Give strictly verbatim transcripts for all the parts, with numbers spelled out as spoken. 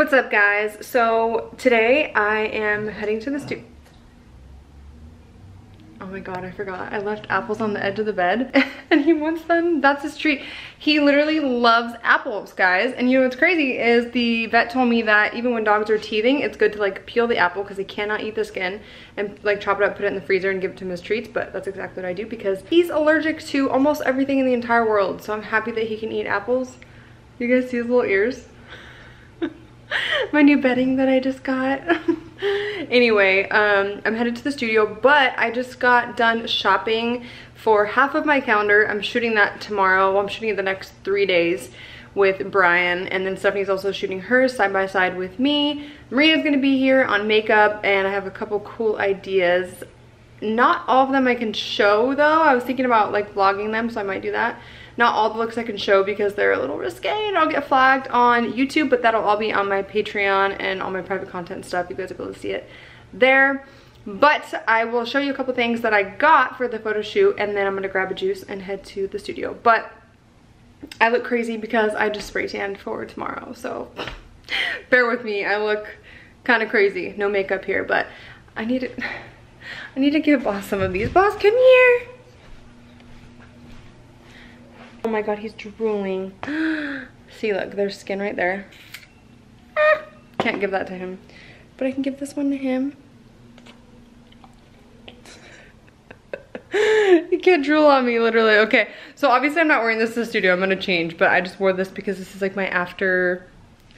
What's up, guys? So today I am heading to the studio. Oh my god, I forgot. I left apples on the edge of the bed and he wants them. That's his treat. He literally loves apples, guys. And you know what's crazy is the vet told me that even when dogs are teething, it's good to like peel the apple because they cannot eat the skin, and like chop it up, put it in the freezer and give it to him as treats. But that's exactly what I do because he's allergic to almost everything in the entire world. So I'm happy that he can eat apples. You guys see his little ears? My new bedding that I just got. Anyway, um, I'm headed to the studio, but I just got done shopping for half of my calendar. I'm shooting that tomorrow. Well, I'm shooting it the next three days with Brian, and then Stephanie's also shooting hers side by side with me. Maria's gonna be here on makeup, and I have a couple cool ideas. Not all of them I can show though. I was thinking about like vlogging them, so I might do that. Not all the looks I can show because they're a little risque and I'll get flagged on YouTube, but that'll all be on my Patreon and all my private content stuff. You guys will be able to see it there. But I will show you a couple things that I got for the photo shoot, and then I'm going to grab a juice and head to the studio. But I look crazy because I just spray tanned for tomorrow, so bear with me. I look kind of crazy. No makeup here, but I need to, I need to give Boss some of these. Boss, come here. Oh my god, he's drooling. See, look, there's skin right there. Ah, can't give that to him, but I can give this one to him. He can't drool on me, literally. Okay, so obviously I'm not wearing this to the studio. I'm going to change, but I just wore this because this is like my after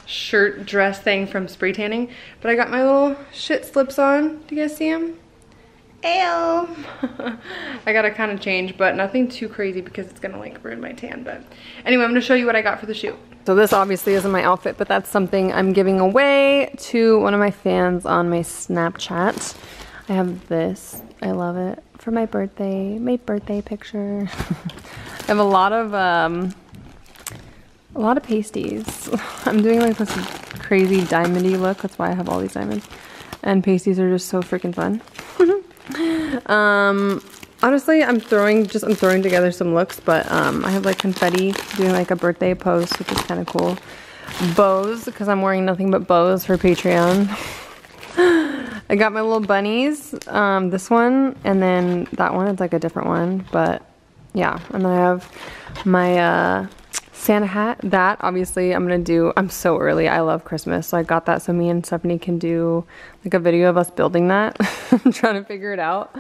shirt dress thing from spray tanning. But I got my little shit slips on. Do you guys see them? Ew. I gotta kind of change, but nothing too crazy because it's gonna like ruin my tan. But anyway, I'm gonna show you what I got for the shoot. So this obviously isn't my outfit, but that's something I'm giving away to one of my fans on my Snapchat. I have this, I love it, for my birthday, my birthday picture. I have a lot of um a lot of pasties. I'm doing like this crazy diamond-y look, that's why I have all these diamonds, and pasties are just so freaking fun. Um, honestly, I'm throwing, just, I'm throwing together some looks, but, um, I have, like, confetti, doing, like, a birthday post, which is kind of cool. Bows, because I'm wearing nothing but bows for Patreon. I got my little bunnies, um, this one, and then that one, it's, like, a different one, but, yeah. And then I have my, uh, Santa hat. That, obviously, I'm gonna do, I'm so early, I love Christmas, so I got that so me and Stephanie can do, like, a video of us building that. I'm trying to figure it out.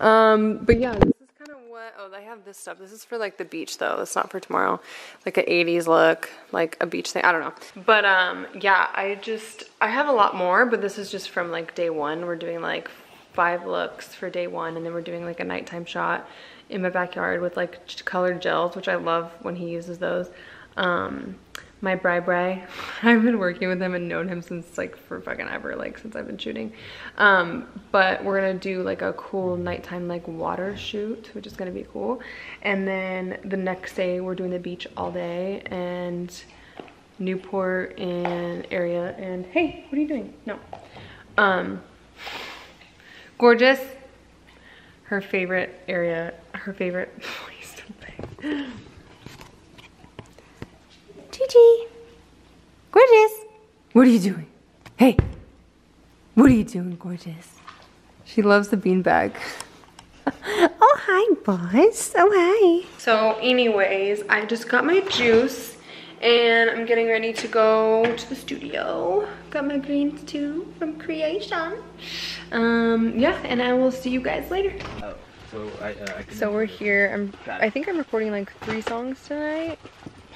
Um, but yeah, this is kind of what, oh, I have this stuff. This is for, like, the beach, though. It's not for tomorrow. Like, an eighties look, like, a beach thing. I don't know. But, um, yeah, I just, I have a lot more, but this is just from, like, day one. We're doing, like, five looks for day one, and then we're doing, like, a nighttime shot in my backyard with like colored gels, which I love when he uses those. Um, my Bri Bri, I've been working with him and known him since like for fucking ever, like since I've been shooting. Um, but we're gonna do like a cool nighttime like water shoot, which is gonna be cool. And then the next day we're doing the beach all day and Newport and area and hey, what are you doing? No. Um, gorgeous. Her favorite area, her favorite place to play. Gigi, gorgeous. What are you doing? Hey, what are you doing, gorgeous? She loves the beanbag. Oh, hi, boss. Oh, hi. So anyways, I just got my juice and I'm getting ready to go to the studio. Got my greens too from Creation. Um, yeah, and I will see you guys later. Oh, so, I, uh, I so we're here. I'm, I think I'm recording like three songs tonight,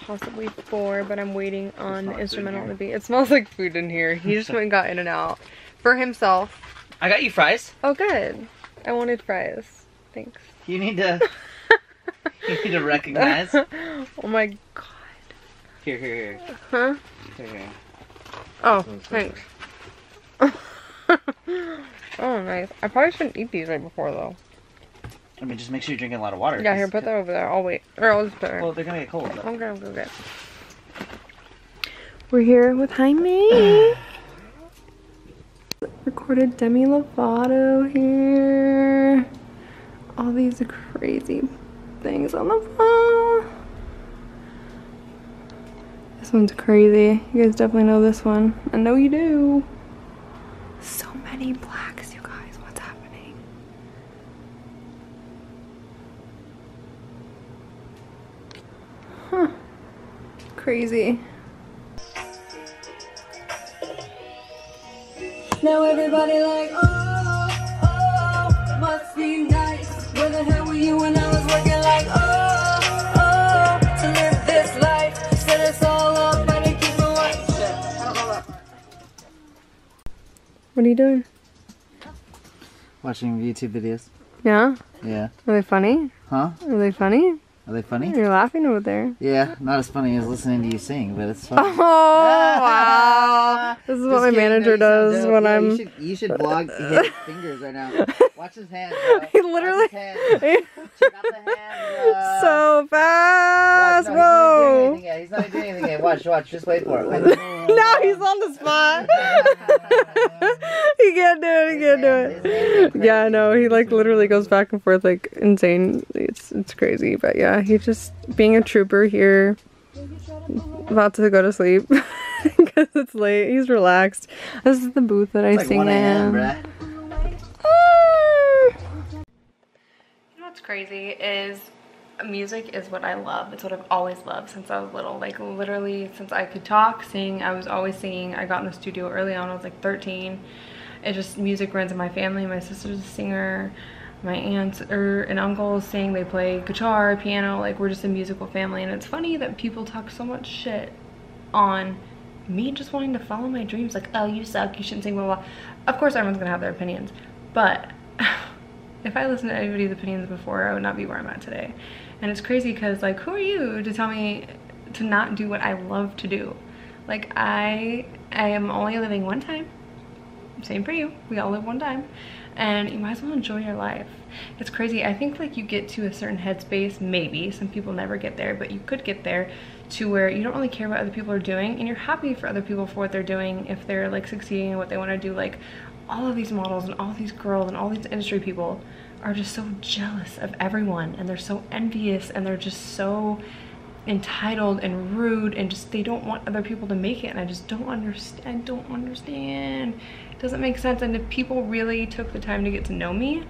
possibly four, but I'm waiting on the instrumental to be. It smells like food in here. He just went and got in and out for himself. I got you fries. Oh, good. I wanted fries. Thanks. You need to. You need to recognize. Oh my god. Here, here, here. Huh? Here, here. Oh, thanks. Oh, nice. I probably shouldn't eat these right before, though. I mean, just make sure you're drinking a lot of water. Yeah, here, put that over there. I'll wait. Or I'll just put it there. Well, they're gonna get cold. Okay, I'm gonna go get it. We're here with Jaime. Recorded Demi Lovato here. All these crazy things on the phone. This one's crazy. You guys definitely know this one. I know you do. So many blacks, you guys. What's happening? Huh. Crazy. Now everybody like, oh, oh, must be nice. Where the hell were you when I was working like, oh, oh, to live this life? Set us all up, but it keeps on like shit. What are you doing? Watching YouTube videos. Yeah? Yeah. Are they funny? Huh? Are they funny? Are they funny? You're laughing over there. Yeah, not as funny as listening to you sing, but it's funny. Oh, wow. This is what my manager does when I'm... You should, you should vlog his fingers right now. Watch his hands, bro. He literally... Check out the hands, so fast. Whoa. He's not doing anything yet. Watch, watch. Just wait for it. No, he's on the spot. He can't do it. He can't do it. Yeah, no, he like literally goes back and forth like insane. It's, it's crazy, but yeah. He's just being a trooper here, about to go to sleep because it's late. He's relaxed. This is the booth that I sing in. You know what's crazy is music is what I love. It's what I've always loved since I was little. Like literally since I could talk, sing, I was always singing. I got in the studio early on. I was like thirteen. It just music runs in my family. My sister's a singer. My aunts or and uncles sing, they play guitar, piano, like we're just a musical family. And it's funny that people talk so much shit on me just wanting to follow my dreams. Like, oh, you suck, you shouldn't sing, blah, blah. Of course, everyone's gonna have their opinions. But if I listened to anybody's opinions before, I would not be where I'm at today. And it's crazy because like, who are you to tell me to not do what I love to do? Like I, I am only living one time. Same for you, we all live one time. And you might as well enjoy your life. It's crazy. I think like you get to a certain headspace, maybe some people never get there, but you could get there to where you don't really care what other people are doing and you're happy for other people for what they're doing if they're like succeeding in what they want to do. Like all of these models and all these girls and all these industry people are just so jealous of everyone and they're so envious and they're just so entitled and rude and just they don't want other people to make it. And I just don't understand. I don't understand. Doesn't make sense. And if people really took the time to get to know me,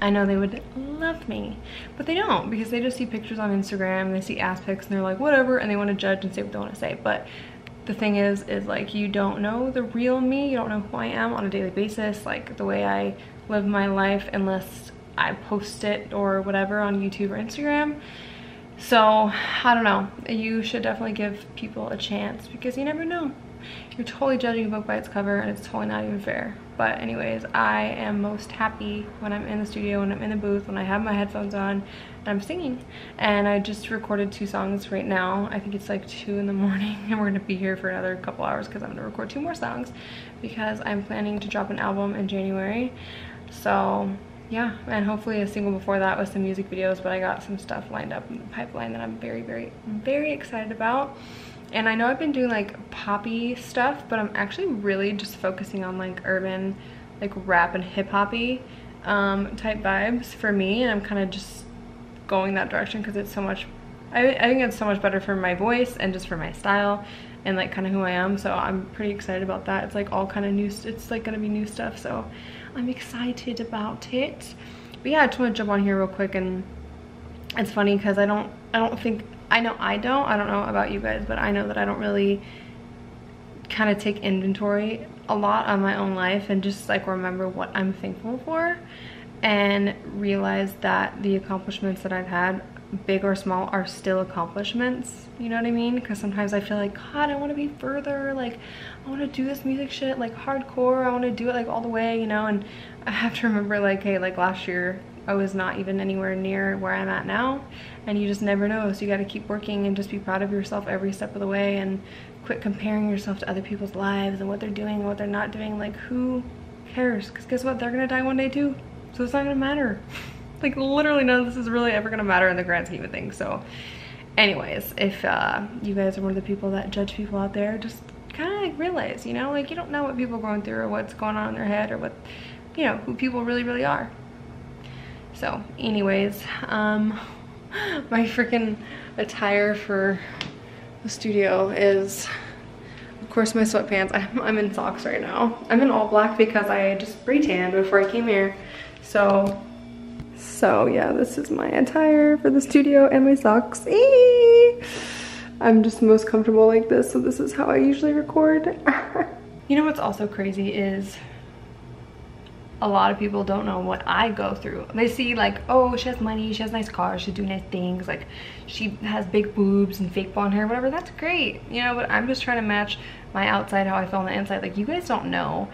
I know they would love me, but they don't because they just see pictures on Instagram, they see aspects and they're like whatever, and they want to judge and say what they want to say. But the thing is is like you don't know the real me. You don't know who I am on a daily basis, like the way I live my life, unless I post it or whatever on YouTube or Instagram. So I don't know, you should definitely give people a chance because you never know. You're totally judging a book by its cover and it's totally not even fair. But anyways, I am most happy when I'm in the studio, when I'm in the booth, when I have my headphones on and I'm singing. And I just recorded two songs right now. I think it's like two in the morning and we're gonna be here for another couple hours because I'm gonna record two more songs because I'm planning to drop an album in January. So yeah, and hopefully a single before that with some music videos, but I got some stuff lined up in the pipeline that I'm very, very, very excited about. And I know I've been doing like poppy stuff, but I'm actually really just focusing on like urban, like rap and hip hoppy um, type vibes for me. And I'm kind of just going that direction because it's so much, I, I think it's so much better for my voice and just for my style and like kind of who I am. So I'm pretty excited about that. It's like all kind of new, it's like gonna be new stuff. So I'm excited about it. But yeah, I just want to jump on here real quick. And it's funny because I don't, I don't think, I know I don't, I don't know about you guys, but I know that I don't really kind of take inventory a lot on my own life and just like remember what I'm thankful for and realize that the accomplishments that I've had, big or small, are still accomplishments. You know what I mean? Because sometimes I feel like, God, I want to be further, like I want to do this music shit like hardcore, I want to do it like all the way, you know. And I have to remember like, hey, like last year I was not even anywhere near where I'm at now, and you just never know. So you got to keep working and just be proud of yourself every step of the way and quit comparing yourself to other people's lives and what they're doing and what they're not doing. Like who cares? Because guess what, they're gonna die one day too, so it's not gonna matter. Like literally none of this is really ever gonna matter in the grand scheme of things. So anyways, if uh, you guys are one of the people that judge people out there, just kind of like realize, you know, like you don't know what people are going through or what's going on in their head or what, you know, who people really really are. So anyways, um, my freaking attire for the studio is, of course, my sweatpants. I'm, I'm in socks right now. I'm in all black because I just spray tanned before I came here. So, so yeah, this is my attire for the studio and my socks. Eee! I'm just most comfortable like this, so this is how I usually record. You know what's also crazy is a lot of people don't know what I go through. They see like, oh, she has money, she has nice cars, she's doing nice things, like she has big boobs and fake blonde hair, whatever, that's great, you know, but I'm just trying to match my outside how I feel on the inside. Like, you guys don't know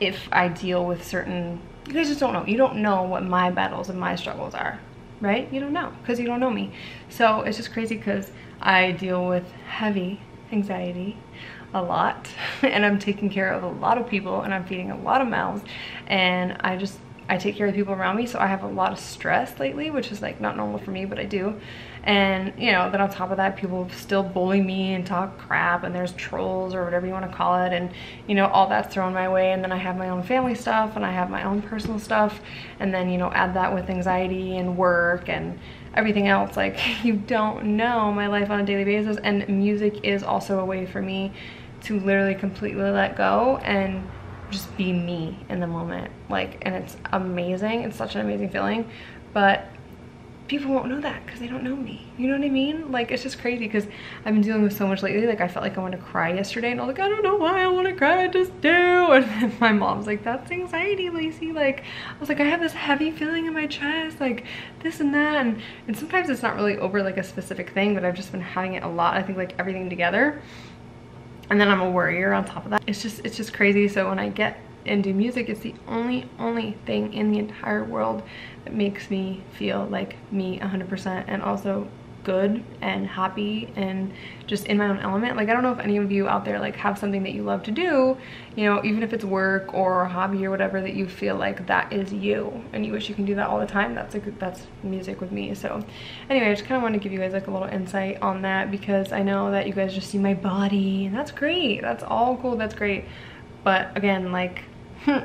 if I deal with certain, you guys just don't know. You don't know what my battles and my struggles are, right? You don't know, because you don't know me. So it's just crazy because I deal with heavy anxiety a lot, and I'm taking care of a lot of people, and I'm feeding a lot of mouths, and I just I take care of the people around me, so I have a lot of stress lately, which is like not normal for me, but I do. And you know, then on top of that, people still bully me and talk crap, and there's trolls or whatever you want to call it, and you know, all that's thrown my way. And then I have my own family stuff, and I have my own personal stuff, and then you know, add that with anxiety and work and everything else. Like, you don't know my life on a daily basis, and music is also a way for me to literally completely let go and just be me in the moment. Like, and it's amazing. It's such an amazing feeling, but people won't know that because they don't know me. You know what I mean? Like, it's just crazy because I've been dealing with so much lately. Like, I felt like I wanted to cry yesterday, and I was like, I don't know why I want to cry, I just do. And then my mom's like, that's anxiety, Lacey. Like, I was like, I have this heavy feeling in my chest, like this and that. And, and sometimes it's not really over like a specific thing, but I've just been having it a lot. I think like everything together. And then I'm a worrier on top of that. It's just, it's just crazy. So when I get into music, it's the only, only thing in the entire world that makes me feel like me one hundred percent, and also good and happy and just in my own element. Like, I don't know if any of you out there like have something that you love to do, you know, even if it's work or a hobby or whatever, that you feel like that is you and you wish you can do that all the time. That's a good, that's music with me. So anyway, I just kind of want to give you guys like a little insight on that, because I know that you guys just see my body, and that's great, that's all cool, that's great, but again, like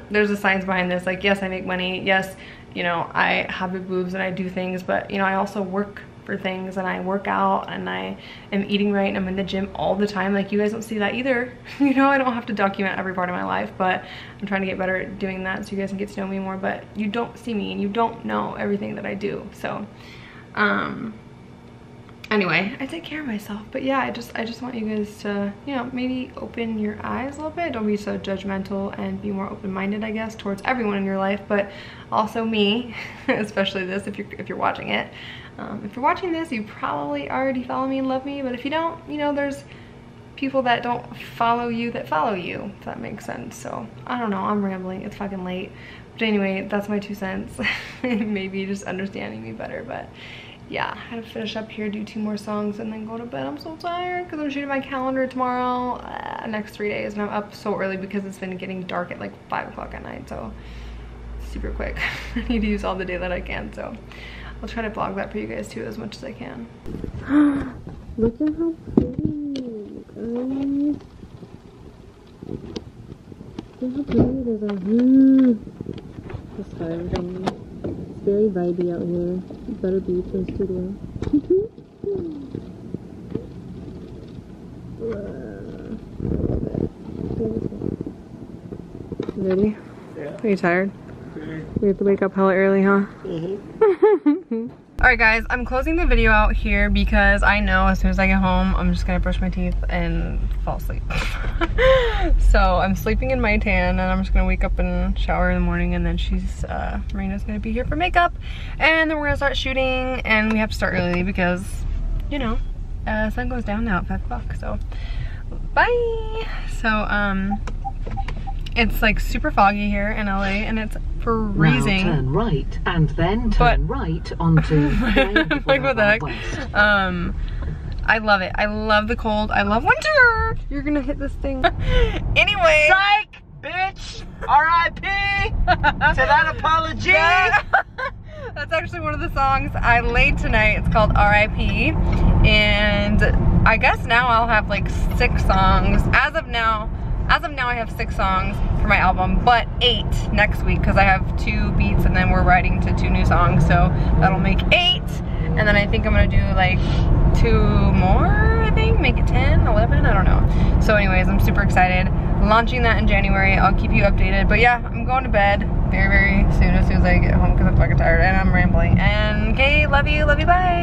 there's a science behind this. Like, yes, I make money, yes, you know, I have big boobs and I do things, but you know, I also work for things, and I work out, and I am eating right, and I'm in the gym all the time. Like, you guys don't see that either. You know, I don't have to document every part of my life, but I'm trying to get better at doing that so you guys can get to know me more. But you don't see me, and you don't know everything that I do. So um anyway, I take care of myself. But yeah, I just I just want you guys to, you know, maybe open your eyes a little bit. Don't be so judgmental, and be more open-minded, I guess, towards everyone in your life, but also me, especially this, if you're, if you're watching it. Um, if you're watching this, you probably already follow me and love me, but if you don't, you know, there's people that don't follow you that follow you, if that makes sense. So, I don't know, I'm rambling, it's fucking late. But anyway, that's my two cents. Maybe just understanding me better, but yeah, I had to finish up here, do two more songs, and then go to bed. I'm so tired because I'm shooting my calendar tomorrow, uh, next three days, and I'm up so early because it's been getting dark at like five o'clock at night, so super quick. I need to use all the day that I can, so I'll try to vlog that for you guys too as much as I can. Look at how pretty. Look how pretty it is out here. The stars on me. It's very vibey out here. Better be for a studio. Ready? Yeah. Are you tired? Yeah. We have to wake up hella early, huh? Mm-hmm. Alright guys, I'm closing the video out here because I know as soon as I get home, I'm just gonna brush my teeth and fall asleep. So I'm sleeping in my tan, and I'm just gonna wake up and shower in the morning, and then she's, uh, Marina's gonna be here for makeup, and then we're gonna start shooting, and we have to start early because, you know, uh, sun goes down now at five o'clock, so bye! So, um, it's like super foggy here in L A, and it's freezing. Now turn right and then turn but, right onto like what the heck west. um I love it, I love the cold, I love winter. You're gonna hit this thing. Anyway, psych bitch. R I P to that apology. That, that's actually one of the songs I laid tonight. It's called R I P, and I guess now I'll have like six songs as of now. As of now, I have six songs for my album, but eight next week because I have two beats, and then we're writing to two new songs, so that'll make eight. And then I think I'm gonna do like two more, I think, make it ten, eleven, I don't know. So anyways, I'm super excited. Launching that in January. I'll keep you updated. But yeah, I'm going to bed very, very soon as soon as I get home because I'm fucking tired and I'm rambling. And okay, love you, love you, bye.